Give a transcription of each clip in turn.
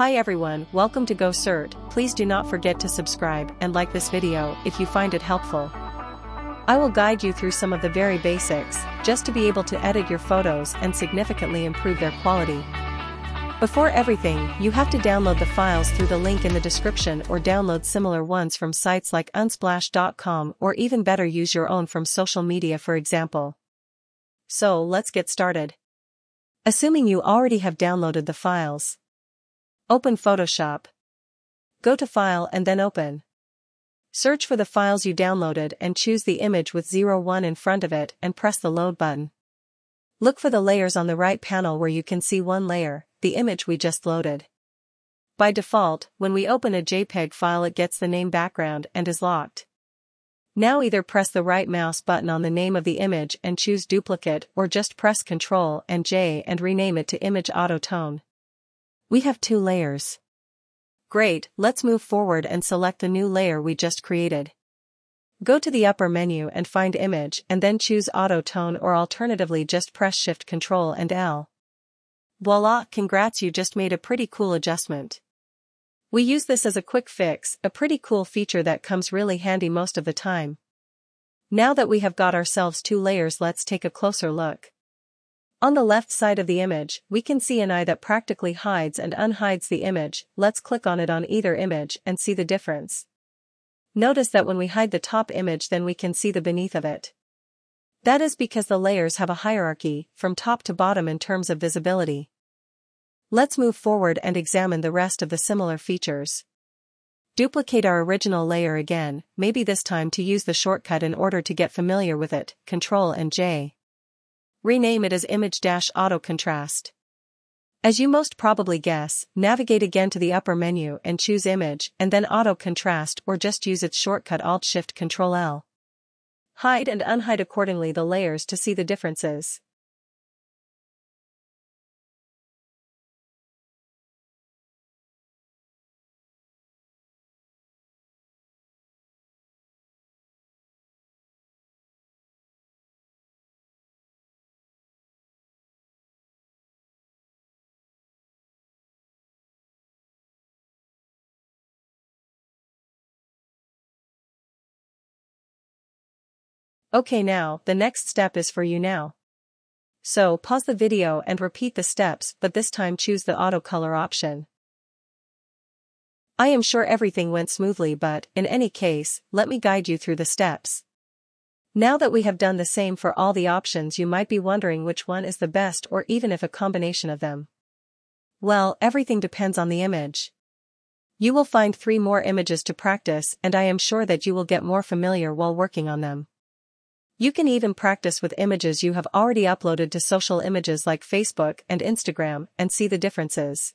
Hi everyone, welcome to GoCert. Please do not forget to subscribe and like this video if you find it helpful. I will guide you through some of the very basics, just to be able to edit your photos and significantly improve their quality. Before everything, you have to download the files through the link in the description or download similar ones from sites like unsplash.com or even better use your own from social media for example. So let's get started. Assuming you already have downloaded the files. Open Photoshop. Go to File and then Open. Search for the files you downloaded and choose the image with 01 in front of it and press the Load button. Look for the layers on the right panel where you can see one layer, the image we just loaded. By default, when we open a JPEG file it gets the name background and is locked. Now either press the right mouse button on the name of the image and choose Duplicate or just press Ctrl and J and rename it to Image Auto Tone. We have two layers. Great, let's move forward and select the new layer we just created. Go to the upper menu and find Image and then choose Auto Tone or alternatively just press Shift Control and L. Voila, congrats, you just made a pretty cool adjustment. We use this as a quick fix, a pretty cool feature that comes really handy most of the time. Now that we have got ourselves two layers, let's take a closer look. On the left side of the image, we can see an eye that practically hides and unhides the image. Let's click on it on either image and see the difference. Notice that when we hide the top image then we can see the beneath of it. That is because the layers have a hierarchy, from top to bottom in terms of visibility. Let's move forward and examine the rest of the similar features. Duplicate our original layer again, maybe this time to use the shortcut in order to get familiar with it, Ctrl and J. Rename it as Image-Auto-Contrast. As you most probably guess, navigate again to the upper menu and choose Image and then Auto-Contrast or just use its shortcut Alt-Shift-Ctrl-L. Hide and unhide accordingly the layers to see the differences. Okay, now, the next step is for you now. So, pause the video and repeat the steps, but this time choose the auto color option. I am sure everything went smoothly, but, in any case, let me guide you through the steps. Now that we have done the same for all the options, you might be wondering which one is the best or even if a combination of them. Well, everything depends on the image. You will find three more images to practice, and I am sure that you will get more familiar while working on them. You can even practice with images you have already uploaded to social images like Facebook and Instagram and see the differences.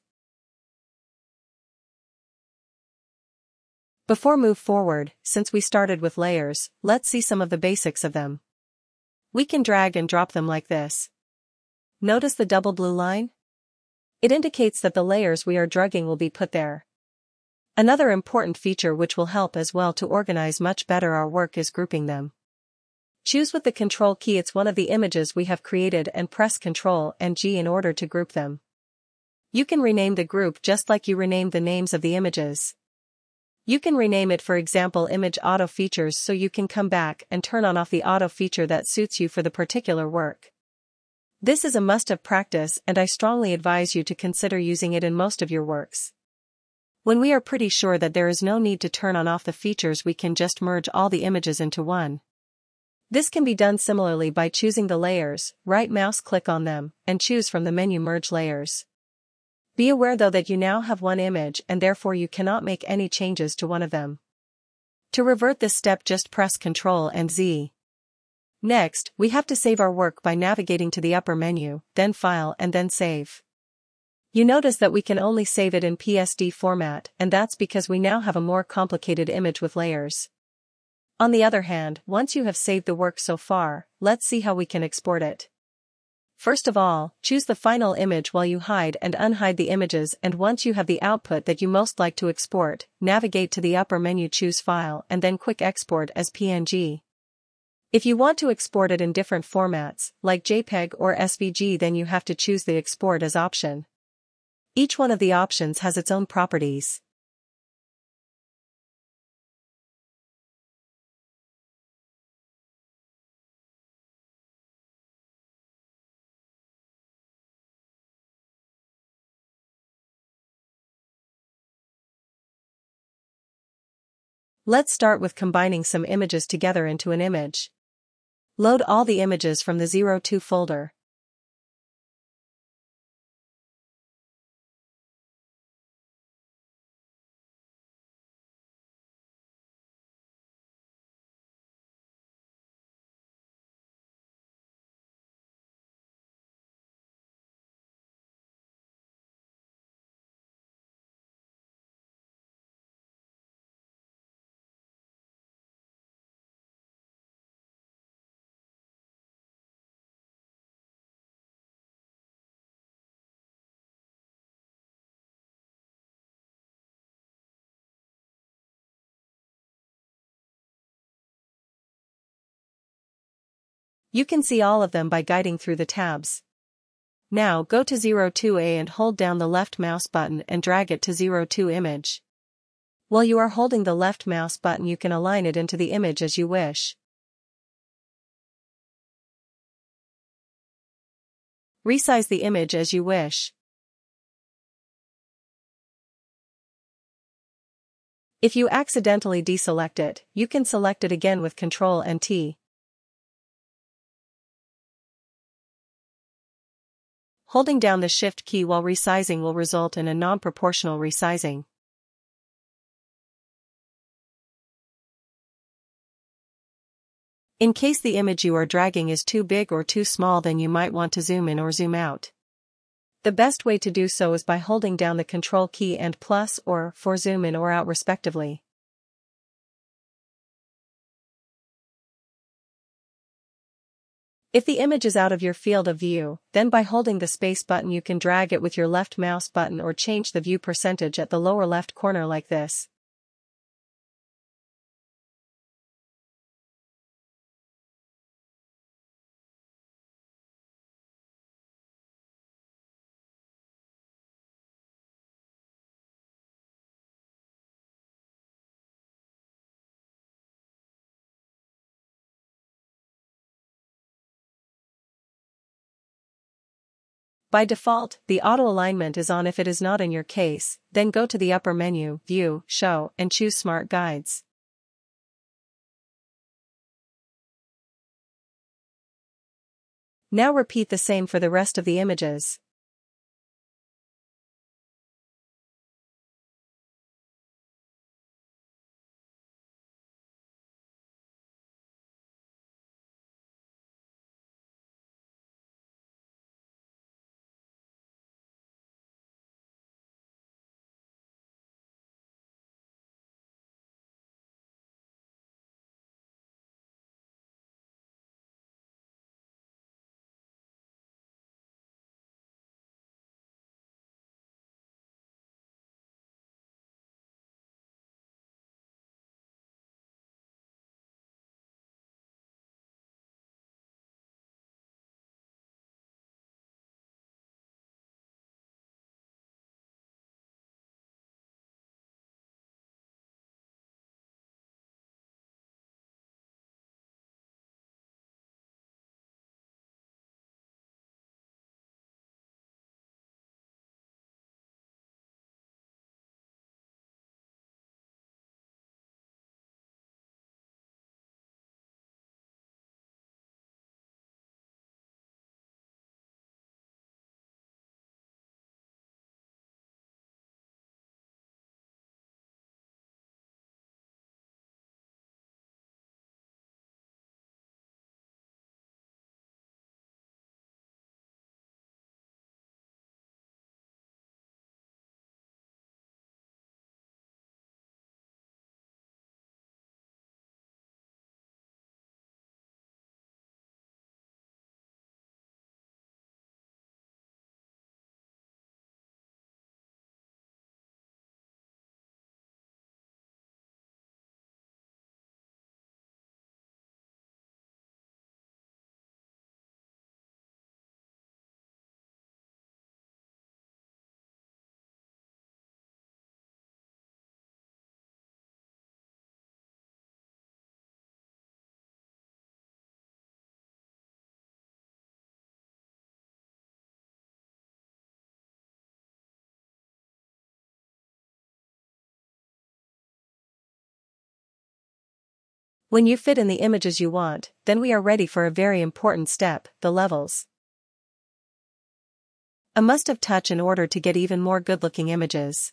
Before move forward, since we started with layers, let's see some of the basics of them. We can drag and drop them like this. Notice the double blue line? It indicates that the layers we are dragging will be put there. Another important feature which will help as well to organize much better our work is grouping them. Choose with the Ctrl key it's one of the images we have created and press Ctrl and G in order to group them. You can rename the group just like you renamed the names of the images. You can rename it for example Image Auto Features so you can come back and turn on/off the auto feature that suits you for the particular work. This is a must-have practice and I strongly advise you to consider using it in most of your works. When we are pretty sure that there is no need to turn on/off the features we can just merge all the images into one. This can be done similarly by choosing the layers, right mouse click on them, and choose from the menu Merge Layers. Be aware though that you now have one image and therefore you cannot make any changes to one of them. To revert this step just press Ctrl and Z. Next, we have to save our work by navigating to the upper menu, then File and then Save. You notice that we can only save it in PSD format, and that's because we now have a more complicated image with layers. On the other hand, once you have saved the work so far, let's see how we can export it. First of all, choose the final image while you hide and unhide the images, and once you have the output that you most like to export, navigate to the upper menu, choose File and then Quick Export as PNG. If you want to export it in different formats, like JPEG or SVG, then you have to choose the Export as option. Each one of the options has its own properties. Let's start with combining some images together into an image. Load all the images from the 02 folder. You can see all of them by guiding through the tabs. Now go to 02A and hold down the left mouse button and drag it to 02 image. While you are holding the left mouse button, you can align it into the image as you wish. Resize the image as you wish. If you accidentally deselect it, you can select it again with Ctrl and T. Holding down the Shift key while resizing will result in a non-proportional resizing. In case the image you are dragging is too big or too small, then you might want to zoom in or zoom out. The best way to do so is by holding down the Control key and plus or for zoom in or out respectively. If the image is out of your field of view, then by holding the space button you can drag it with your left mouse button or change the view percentage at the lower left corner like this. By default, the auto alignment is on. If it is not in your case, then go to the upper menu, View, Show, and choose Smart Guides. Now repeat the same for the rest of the images. When you fit in the images you want, then we are ready for a very important step, the levels. A must-have touch in order to get even more good-looking images.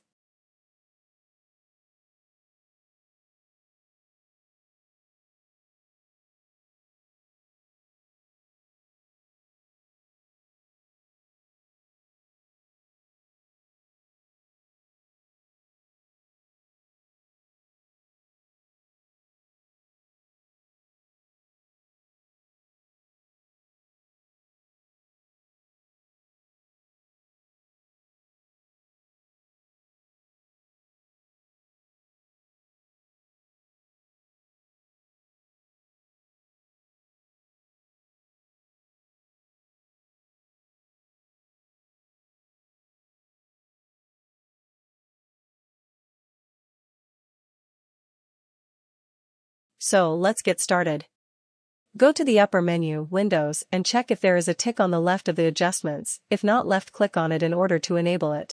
So let's get started. Go to the upper menu, Windows, and check if there is a tick on the left of the adjustments. If not, left-click on it in order to enable it.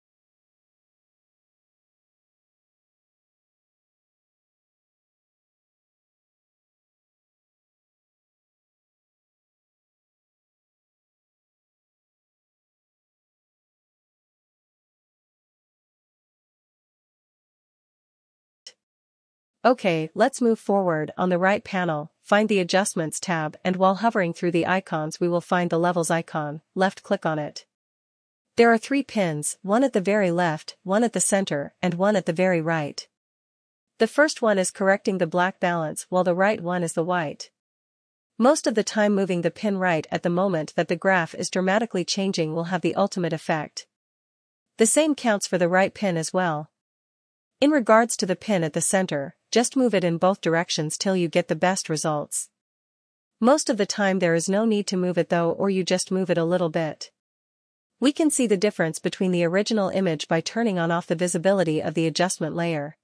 Okay, let's move forward. On the right panel, find the Adjustments tab, and while hovering through the icons we will find the Levels icon. Left-click on it. There are three pins, one at the very left, one at the center, and one at the very right. The first one is correcting the black balance while the right one is the white. Most of the time moving the pin right at the moment that the graph is dramatically changing will have the ultimate effect. The same counts for the right pin as well. In regards to the pin at the center, just move it in both directions till you get the best results. Most of the time there is no need to move it though, or you just move it a little bit. We can see the difference between the original image by turning on off the visibility of the adjustment layer.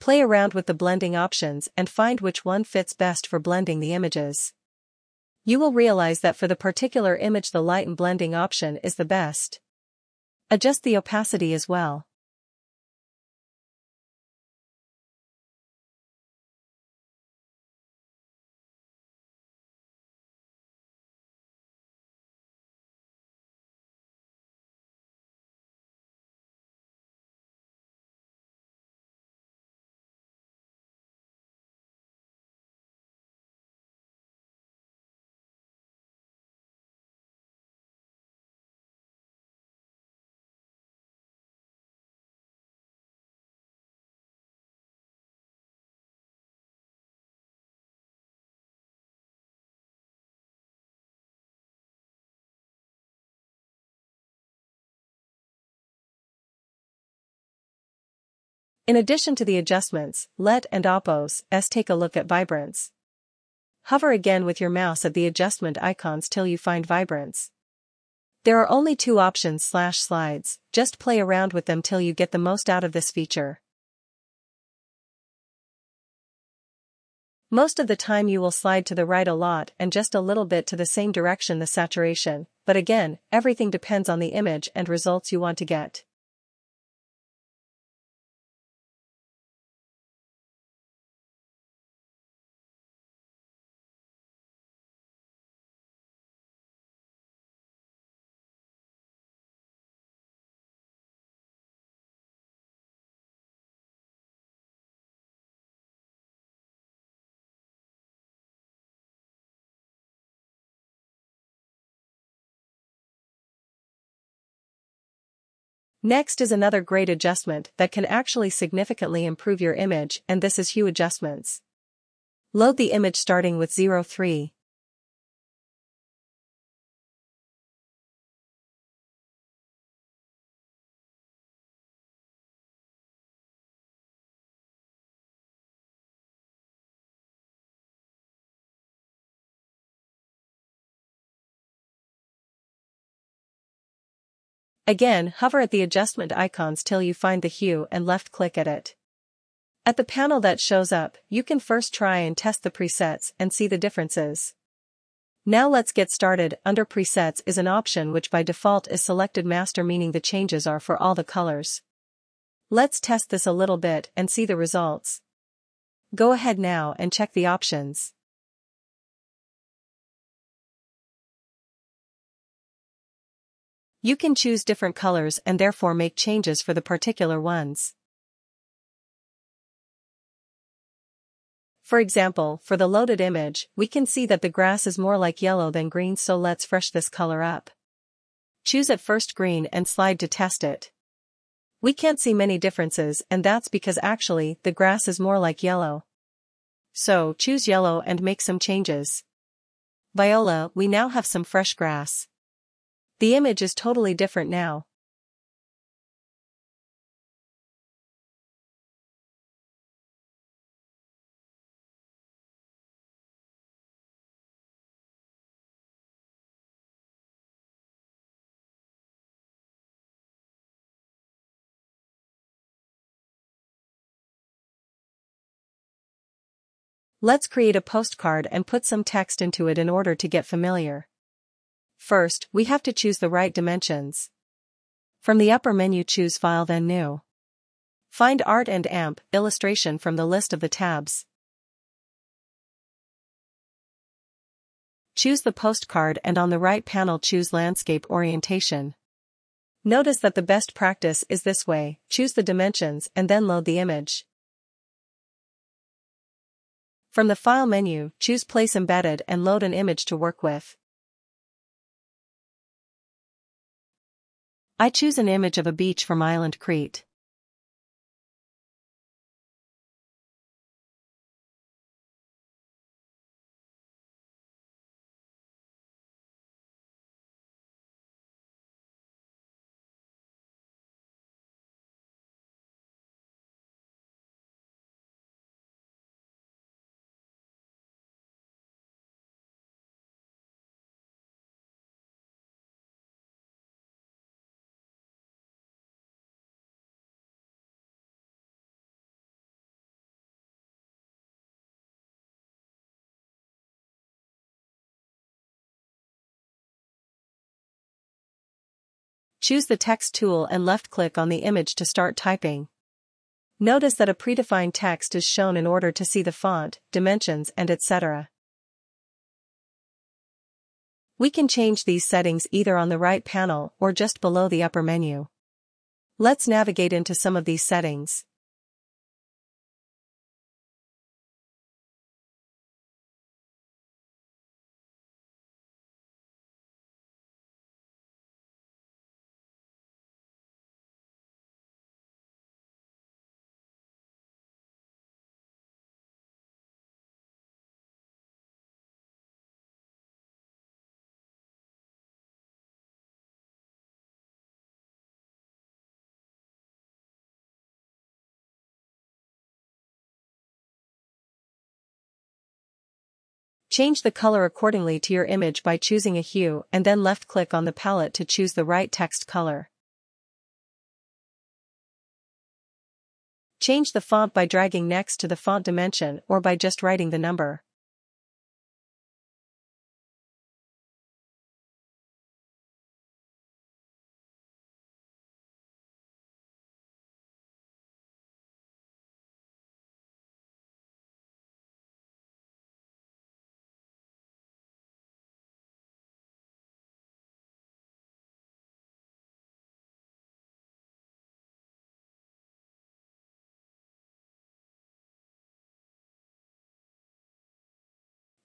Play around with the blending options and find which one fits best for blending the images. You will realize that for the particular image the light and blending option is the best. Adjust the opacity as well. In addition to the adjustments, let and opos, take a look at vibrance. Hover again with your mouse at the adjustment icons till you find vibrance. There are only two options / slides, just play around with them till you get the most out of this feature. Most of the time you will slide to the right a lot and just a little bit to the same direction the saturation, but again, everything depends on the image and results you want to get. Next is another great adjustment that can actually significantly improve your image, and this is hue adjustments. Load the image starting with 03. Again, hover at the adjustment icons till you find the hue and left-click at it. At the panel that shows up, you can first try and test the presets and see the differences. Now let's get started. Under Presets is an option which by default is selected master, meaning the changes are for all the colors. Let's test this a little bit and see the results. Go ahead now and check the options. You can choose different colors and therefore make changes for the particular ones. For example, for the loaded image, we can see that the grass is more like yellow than green, so let's fresh this color up. Choose at first green and slide to test it. We can't see many differences, and that's because actually, the grass is more like yellow. So, choose yellow and make some changes. Viola, we now have some fresh grass. The image is totally different now. Let's create a postcard and put some text into it in order to get familiar. First, we have to choose the right dimensions. From the upper menu, choose File, then New. Find Art and AMP Illustration from the list of the tabs. Choose the postcard and on the right panel choose Landscape Orientation. Notice that the best practice is this way, choose the dimensions and then load the image. From the File menu, choose Place Embedded and load an image to work with. I choose an image of a beach from Island Crete. Choose the text tool and left-click on the image to start typing. Notice that a predefined text is shown in order to see the font, dimensions, and etc. We can change these settings either on the right panel or just below the upper menu. Let's navigate into some of these settings. Change the color accordingly to your image by choosing a hue and then left-click on the palette to choose the right text color. Change the font by dragging next to the font dimension or by just writing the number.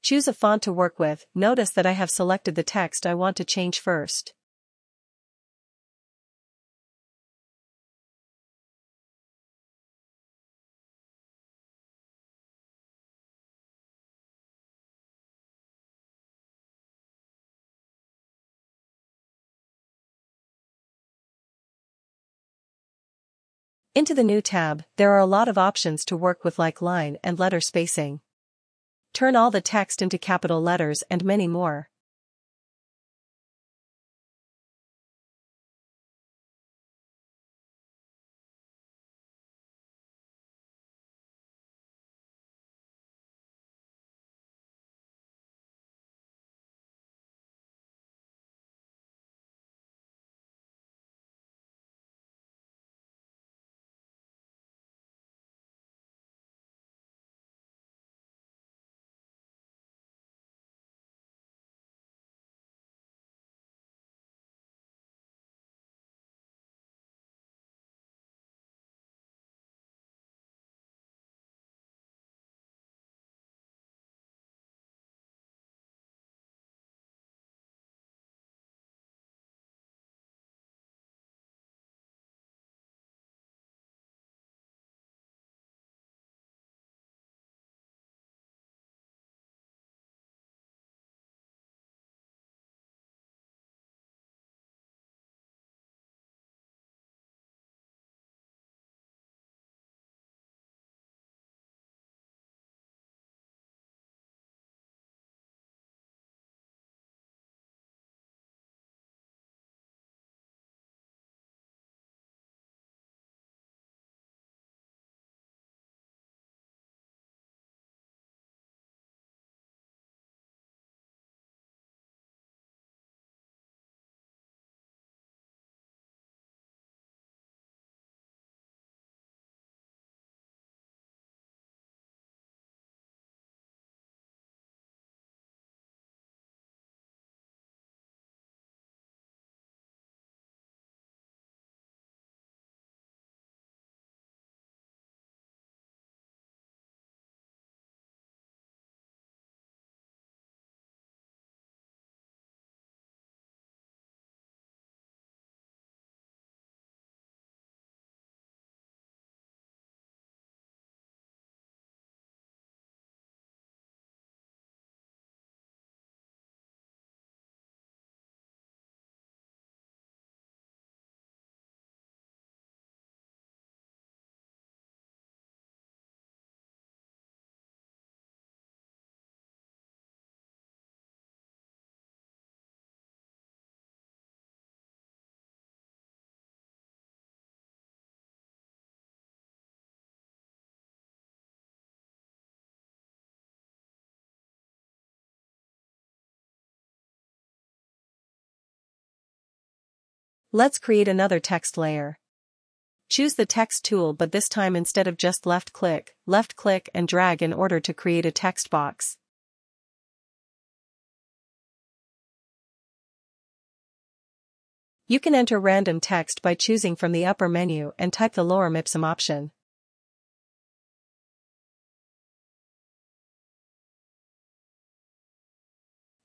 Choose a font to work with. Notice that I have selected the text I want to change first. Into the new tab, there are a lot of options to work with like line and letter spacing. Turn all the text into capital letters and many more. Let's create another text layer. Choose the text tool, but this time instead of just left-click and drag in order to create a text box. You can enter random text by choosing from the upper menu and type the Lorem Ipsum option.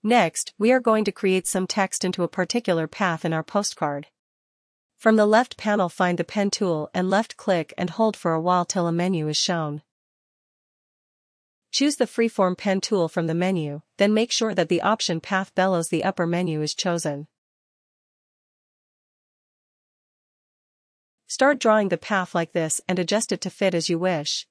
Next, we are going to create some text into a particular path in our postcard. From the left panel, find the pen tool and left-click and hold for a while till a menu is shown. Choose the freeform pen tool from the menu, then make sure that the option path below the upper menu is chosen. Start drawing the path like this and adjust it to fit as you wish.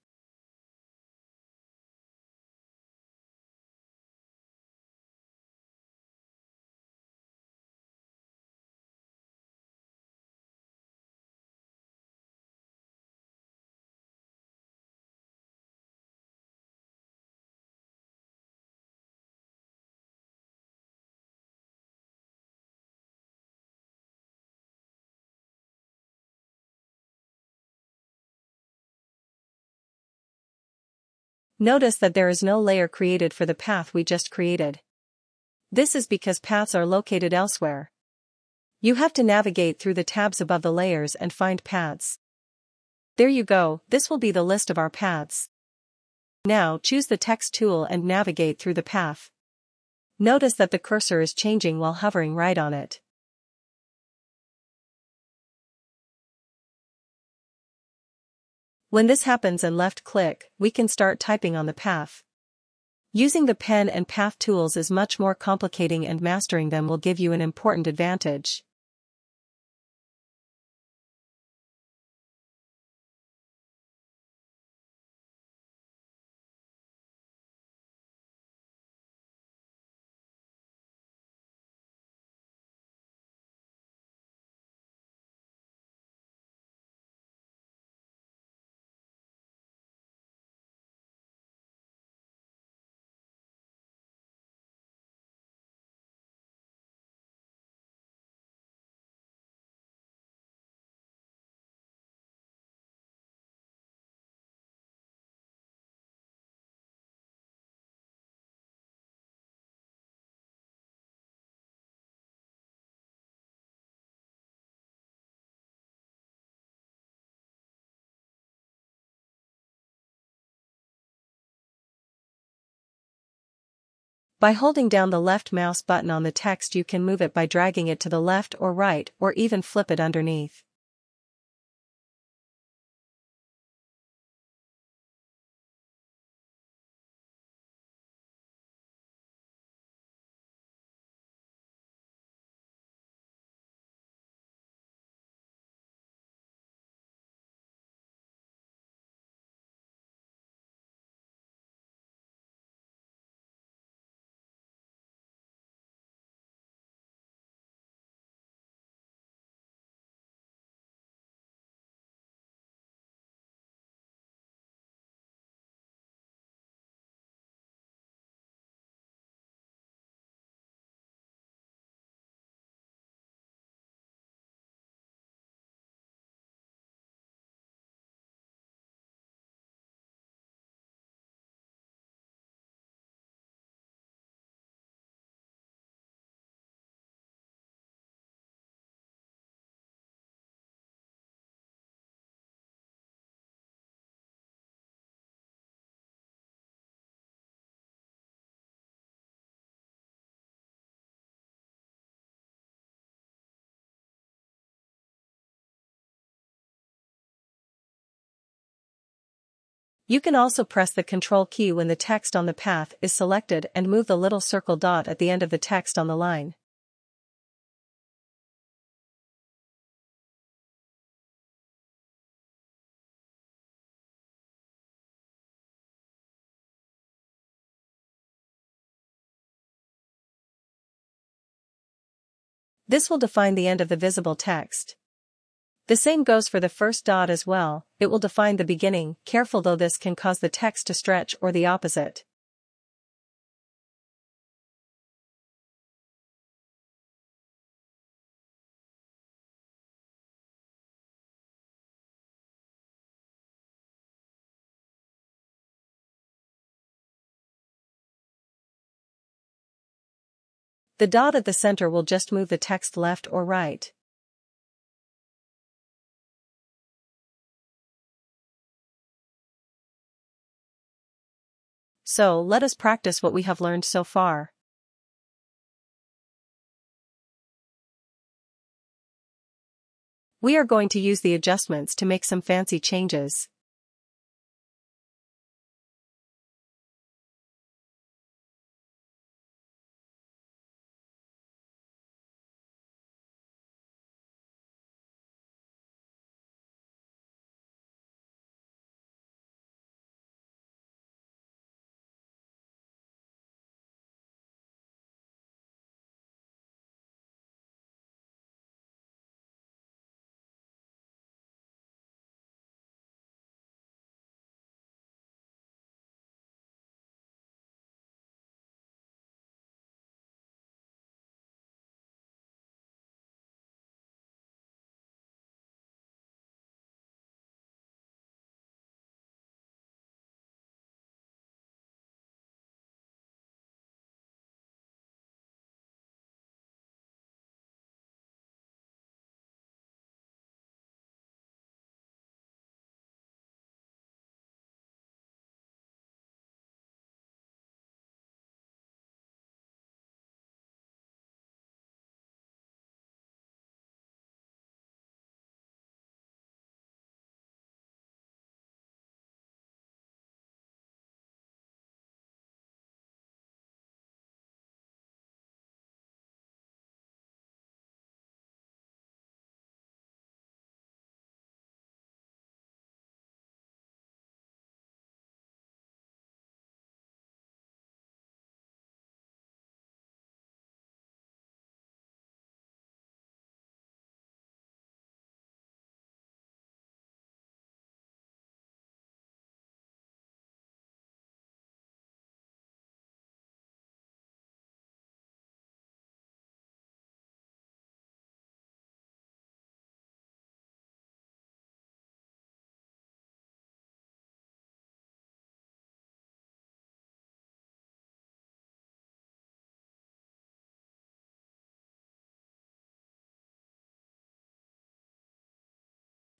Notice that there is no layer created for the path we just created. This is because paths are located elsewhere. You have to navigate through the tabs above the layers and find paths. There you go, this will be the list of our paths. Now choose the text tool and navigate through the path. Notice that the cursor is changing while hovering right on it. When this happens and left-click, we can start typing on the path. Using the pen and path tools is much more complicating, and mastering them will give you an important advantage. By holding down the left mouse button on the text, you can move it by dragging it to the left or right, or even flip it underneath. You can also press the Ctrl key when the text on the path is selected and move the little circle dot at the end of the text on the line. This will define the end of the visible text. The same goes for the first dot as well, it will define the beginning. Careful though, this can cause the text to stretch or the opposite. The dot at the center will just move the text left or right. So let us practice what we have learned so far. We are going to use the adjustments to make some fancy changes.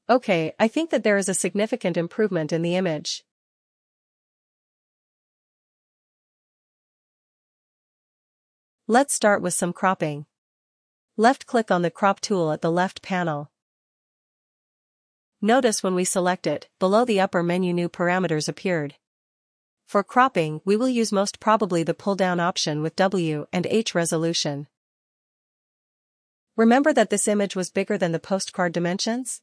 Okay, I think that there is a significant improvement in the image. Let's start with some cropping. Left-click on the crop tool at the left panel. Notice when we select it, below the upper menu new parameters appeared. For cropping, we will use most probably the pull-down option with W and H resolution. Remember that this image was bigger than the postcard dimensions?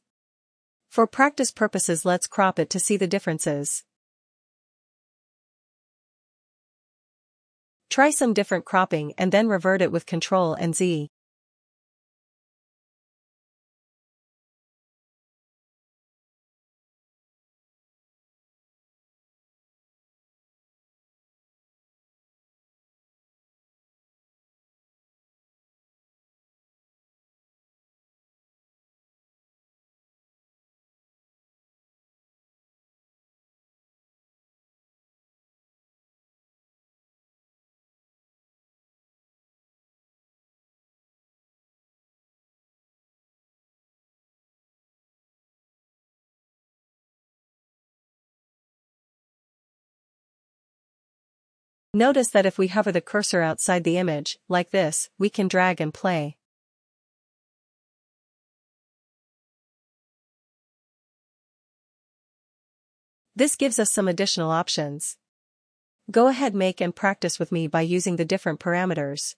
For practice purposes, let's crop it to see the differences. Try some different cropping and then revert it with Ctrl and Z. Notice that if we hover the cursor outside the image, like this, we can drag and play. This gives us some additional options. Go ahead, make and practice with me by using the different parameters.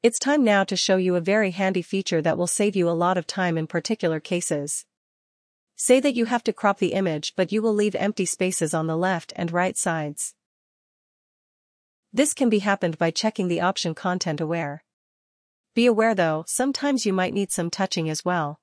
It's time now to show you a very handy feature that will save you a lot of time in particular cases. Say that you have to crop the image but you will leave empty spaces on the left and right sides. This can be happened by checking the option Content Aware. Be aware though, sometimes you might need some touching as well.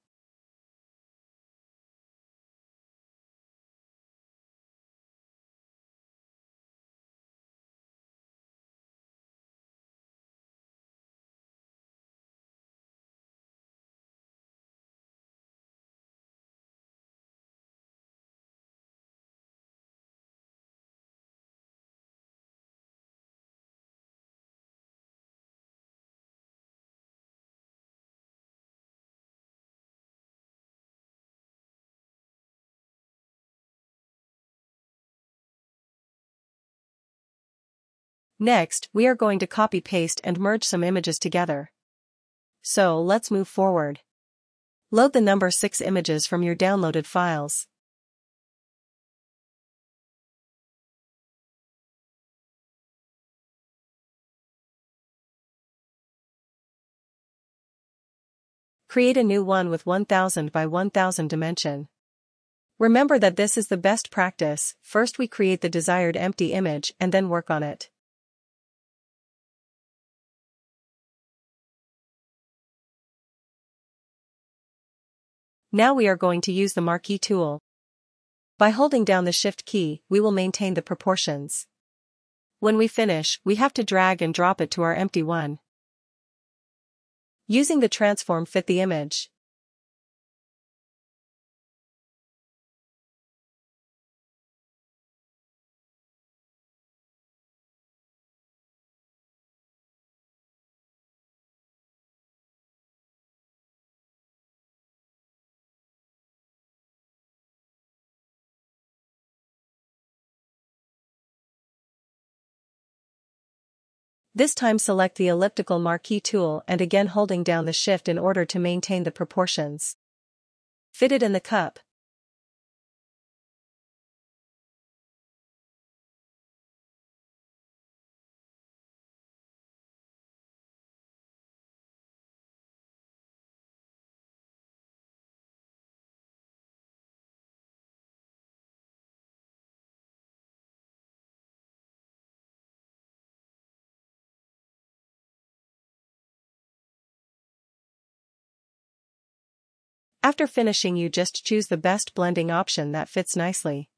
Next, we are going to copy-paste and merge some images together. So, let's move forward. Load the number 6 images from your downloaded files. Create a new one with 1000 by 1000 dimension. Remember that this is the best practice, first we create the desired empty image and then work on it. Now we are going to use the Marquee tool. By holding down the Shift key, we will maintain the proportions. When we finish, we have to drag and drop it to our empty one. Using the transform, fit the image. This time select the elliptical Marquee tool and again holding down the Shift in order to maintain the proportions. Fit it in the cup. After finishing, you just choose the best blending option that fits nicely.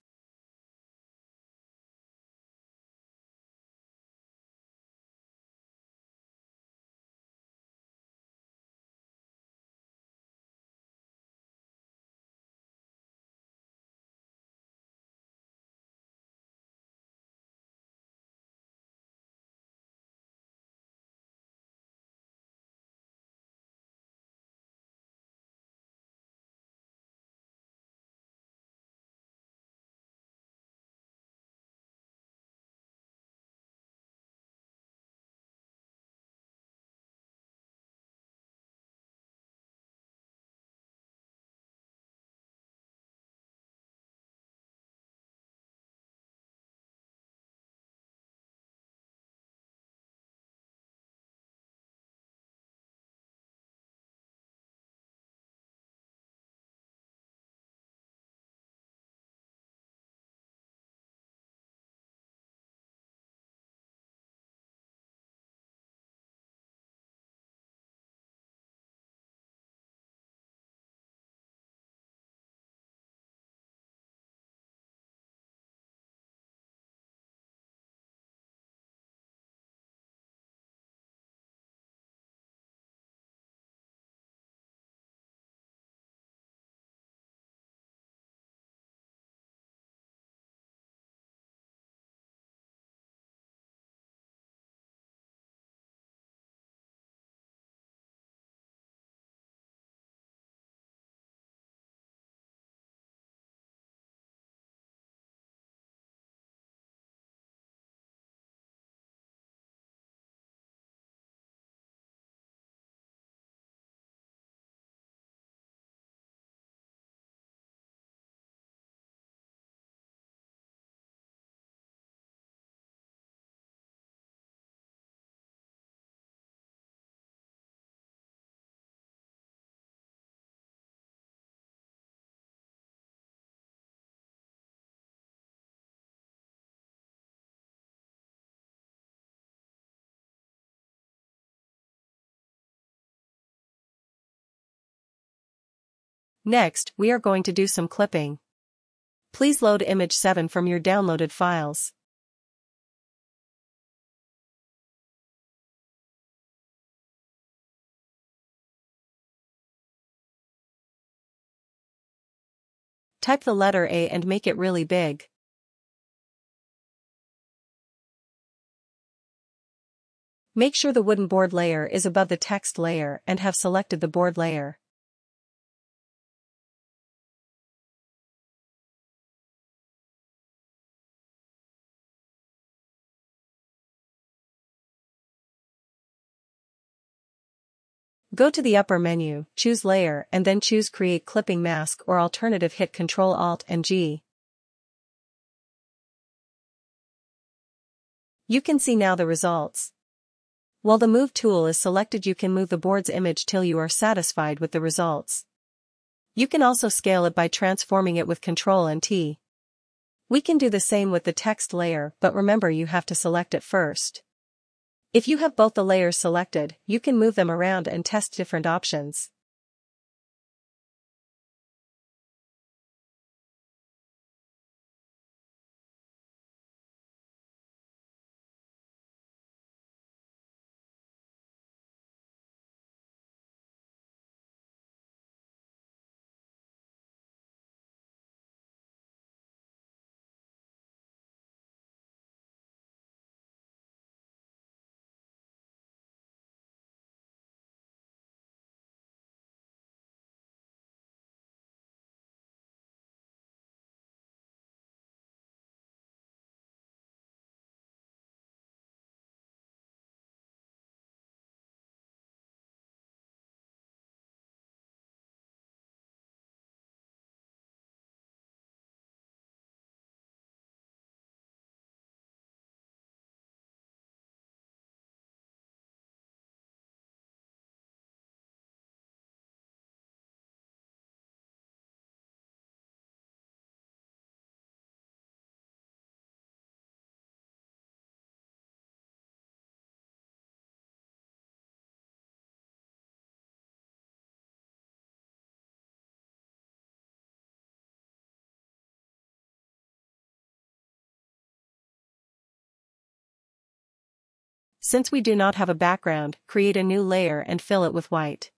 Next, we are going to do some clipping. Please load image 7 from your downloaded files. Type the letter A and make it really big. Make sure the wooden board layer is above the text layer and have selected the board layer. Go to the upper menu, choose Layer, and then choose Create Clipping Mask, or alternative hit Ctrl Alt and G. You can see now the results. While the Move tool is selected, you can move the board's image till you are satisfied with the results. You can also scale it by transforming it with Ctrl and T. We can do the same with the text layer, but remember you have to select it first. If you have both the layers selected, you can move them around and test different options. Since we do not have a background, create a new layer and fill it with white.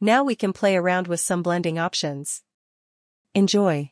Now we can play around with some blending options. Enjoy!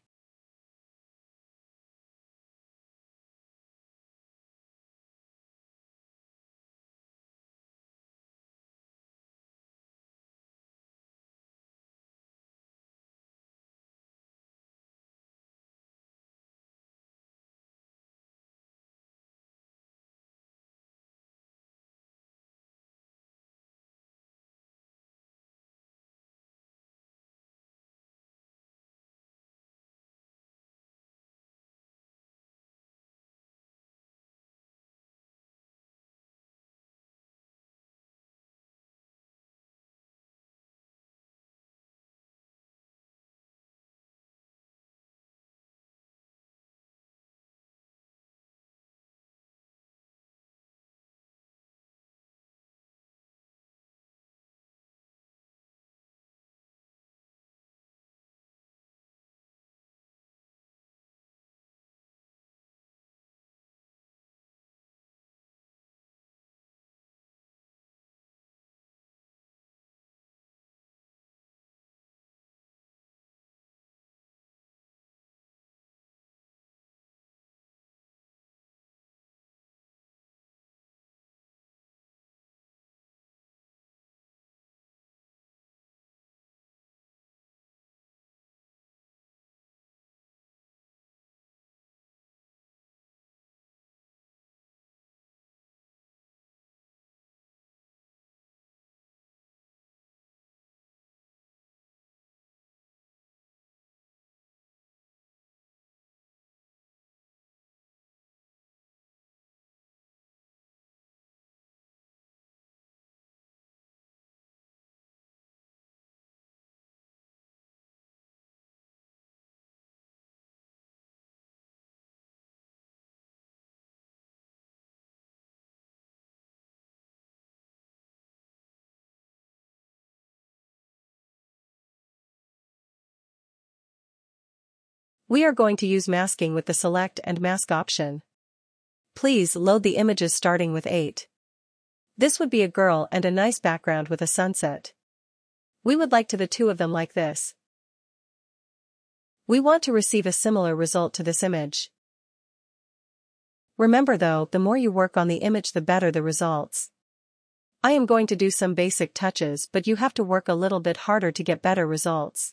We are going to use masking with the Select and Mask option. Please load the images starting with 8. This would be a girl and a nice background with a sunset. We would like the two of them like this. We want to receive a similar result to this image. Remember though, the more you work on the image, the better the results. I am going to do some basic touches, but you have to work a little bit harder to get better results.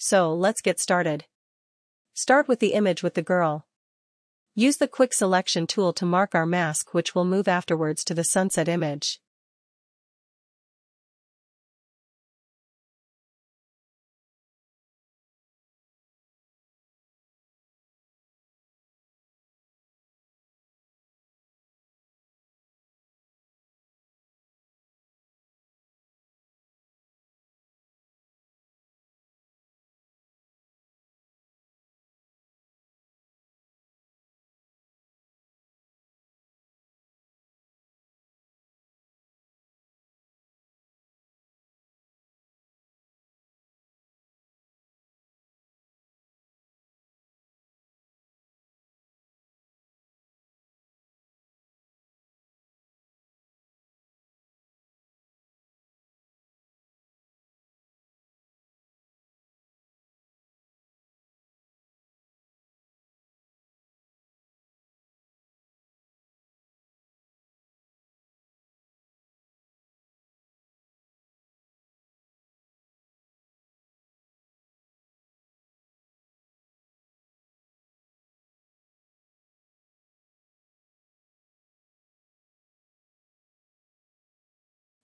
So let's get started. Start with the image with the girl. Use the Quick Selection tool to mark our mask, which will move afterwards to the sunset image.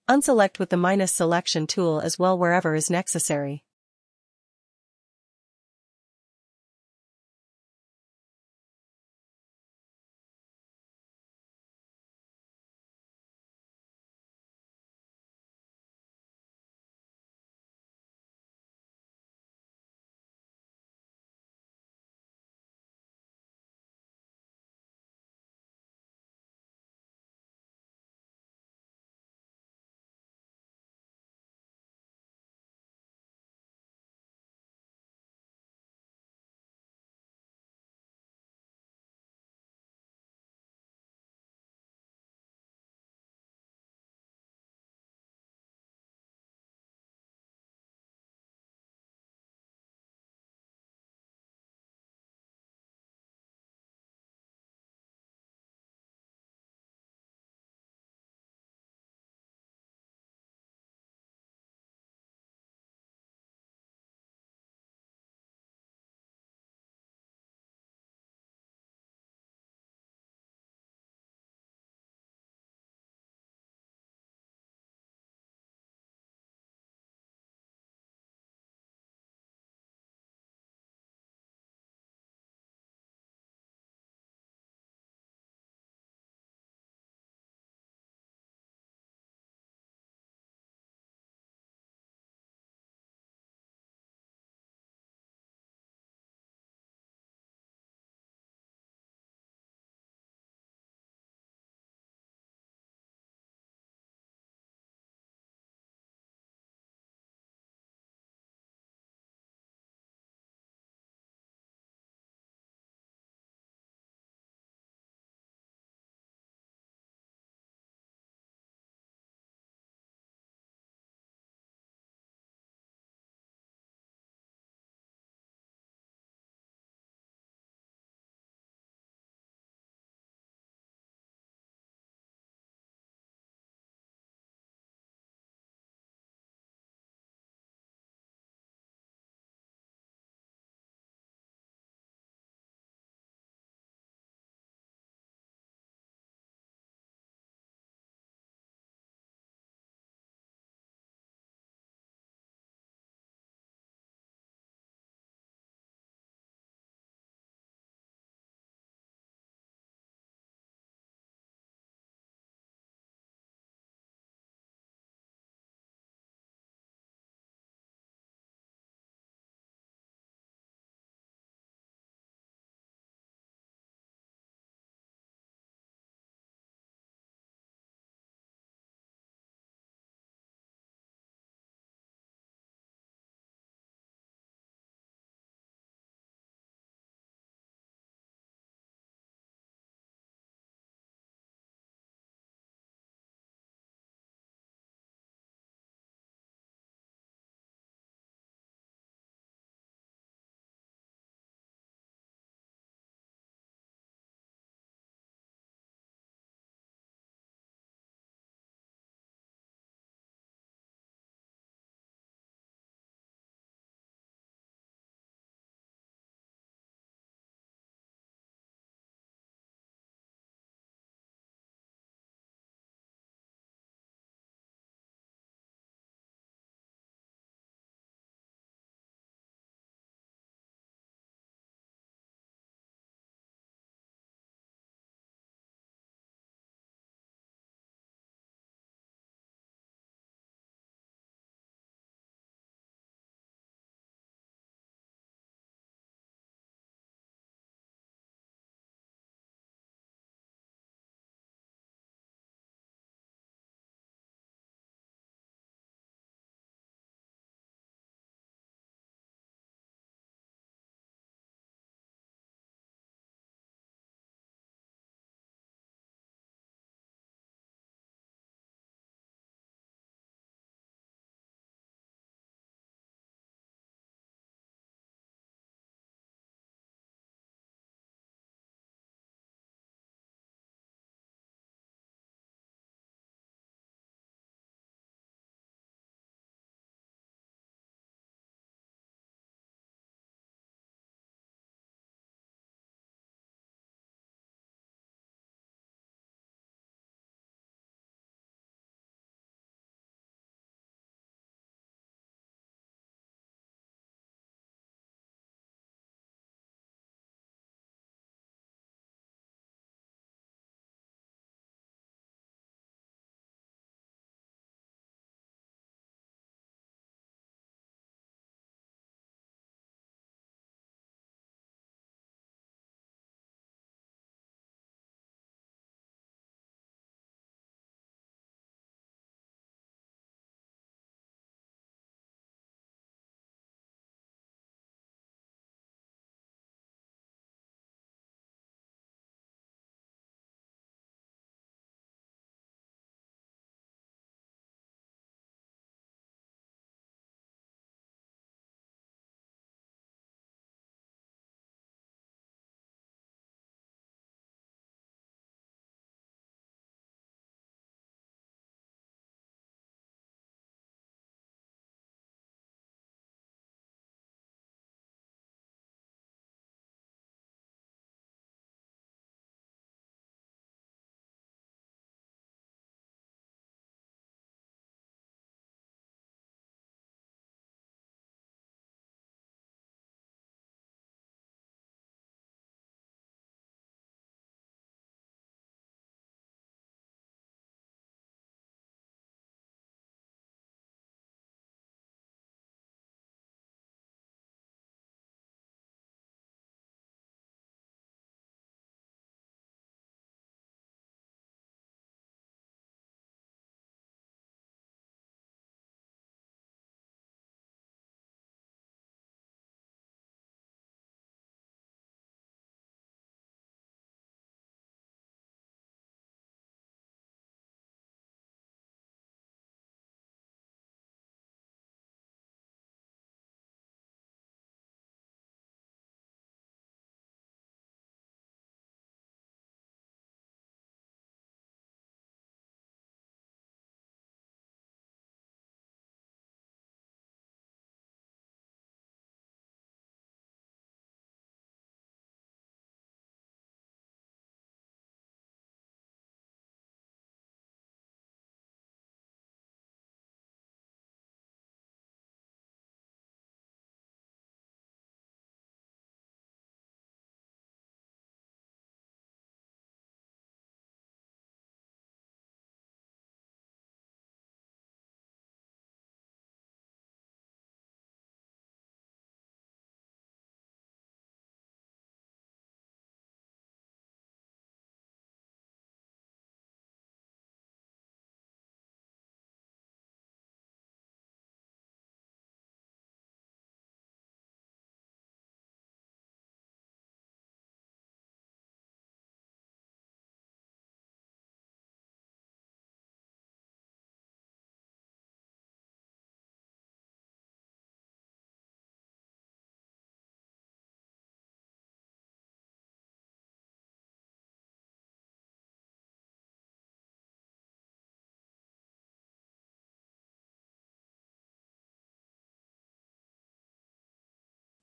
Unselect with the minus selection tool as well wherever is necessary.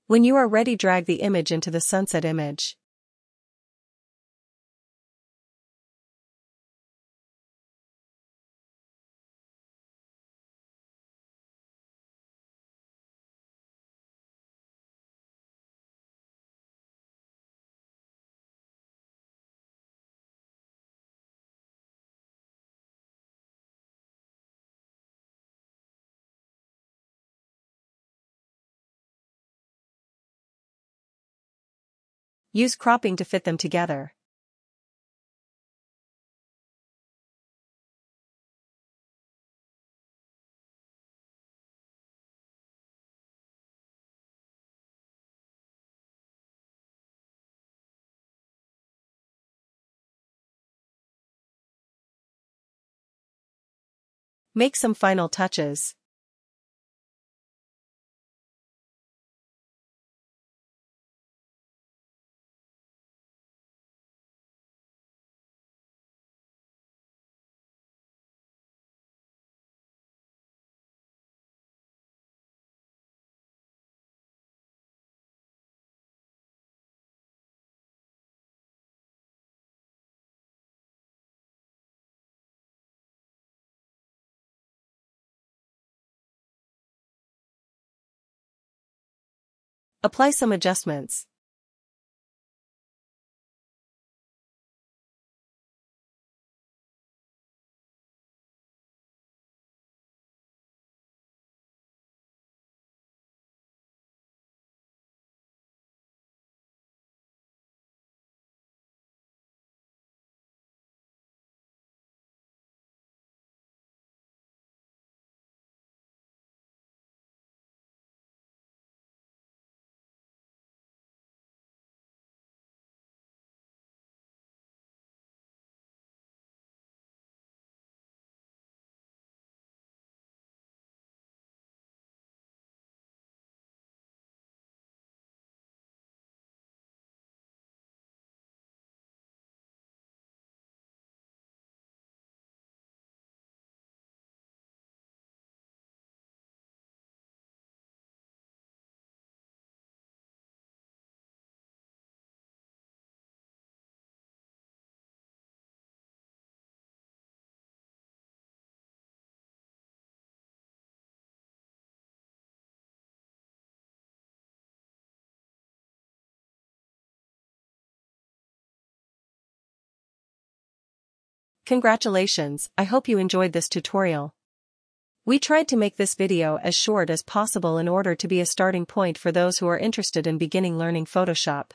When you are ready, drag the image into the sunset image. Use cropping to fit them together. Make some final touches. Apply some adjustments. Congratulations, I hope you enjoyed this tutorial. We tried to make this video as short as possible in order to be a starting point for those who are interested in beginning learning Photoshop.